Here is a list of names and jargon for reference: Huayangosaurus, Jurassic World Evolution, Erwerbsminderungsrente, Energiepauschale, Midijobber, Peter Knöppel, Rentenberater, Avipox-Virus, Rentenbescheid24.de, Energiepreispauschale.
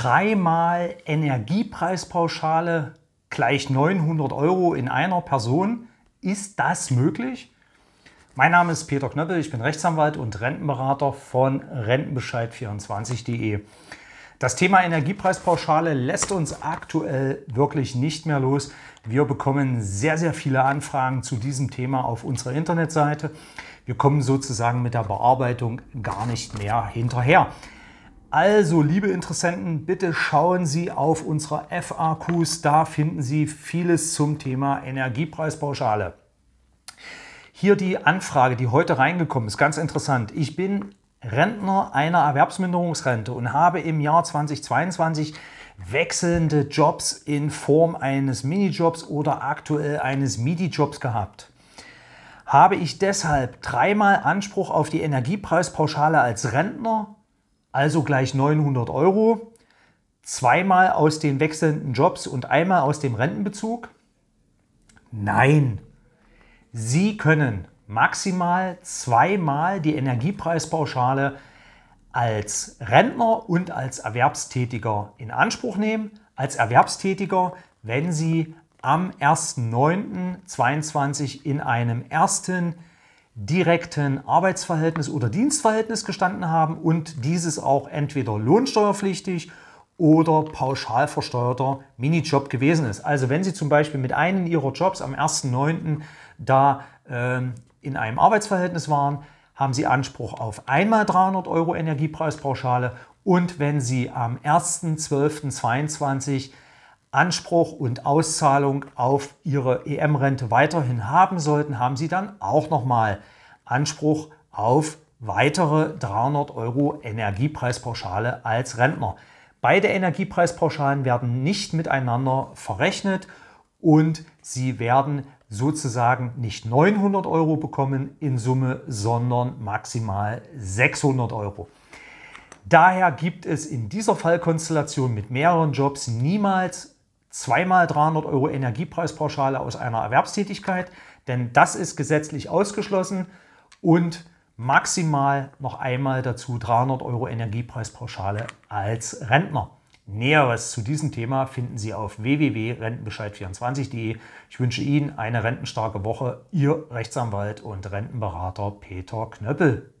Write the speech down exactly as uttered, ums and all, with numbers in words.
dreimal Energiepreispauschale gleich neunhundert Euro in einer Person. Ist das möglich? Mein Name ist Peter Knöppel, ich bin Rechtsanwalt und Rentenberater von Rentenbescheid vierundzwanzig punkt de. Das Thema Energiepreispauschale lässt uns aktuell wirklich nicht mehr los. Wir bekommen sehr, sehr viele Anfragen zu diesem Thema auf unserer Internetseite. Wir kommen sozusagen mit der Bearbeitung gar nicht mehr hinterher. Also, liebe Interessenten, bitte schauen Sie auf unsere F A Qs, da finden Sie vieles zum Thema Energiepreispauschale. Hier die Anfrage, die heute reingekommen ist, ganz interessant. Ich bin Rentner einer Erwerbsminderungsrente und habe im Jahr zweitausendzweiundzwanzig wechselnde Jobs in Form eines Minijobs oder aktuell eines Midijobs gehabt. Habe ich deshalb dreimal Anspruch auf die Energiepreispauschale als Rentner, also gleich neunhundert Euro, zweimal aus den wechselnden Jobs und einmal aus dem Rentenbezug? Nein, Sie können maximal zweimal die Energiepreispauschale als Rentner und als Erwerbstätiger in Anspruch nehmen. Als Erwerbstätiger, wenn Sie am ersten neunten zweitausendzweiundzwanzig in einem ersten direkten Arbeitsverhältnis oder Dienstverhältnis gestanden haben und dieses auch entweder lohnsteuerpflichtig oder pauschal versteuerter Minijob gewesen ist. Also wenn Sie zum Beispiel mit einem Ihrer Jobs am ersten neunten da äh, in einem Arbeitsverhältnis waren, haben Sie Anspruch auf einmal dreihundert Euro Energiepreispauschale, und wenn Sie am ersten zwölften zweiundzwanzig Anspruch und Auszahlung auf Ihre E M-Rente weiterhin haben sollten, haben Sie dann auch nochmal Anspruch auf weitere dreihundert Euro Energiepreispauschale als Rentner. Beide Energiepreispauschalen werden nicht miteinander verrechnet und Sie werden sozusagen nicht neunhundert Euro bekommen in Summe, sondern maximal sechshundert Euro. Daher gibt es in dieser Fallkonstellation mit mehreren Jobs niemals zweimal dreihundert Euro Energiepreispauschale aus einer Erwerbstätigkeit, denn das ist gesetzlich ausgeschlossen, und maximal noch einmal dazu dreihundert Euro Energiepreispauschale als Rentner. Näheres zu diesem Thema finden Sie auf w w w punkt rentenbescheid vierundzwanzig punkt de. Ich wünsche Ihnen eine rentenstarke Woche. Ihr Rechtsanwalt und Rentenberater Peter Knöppel.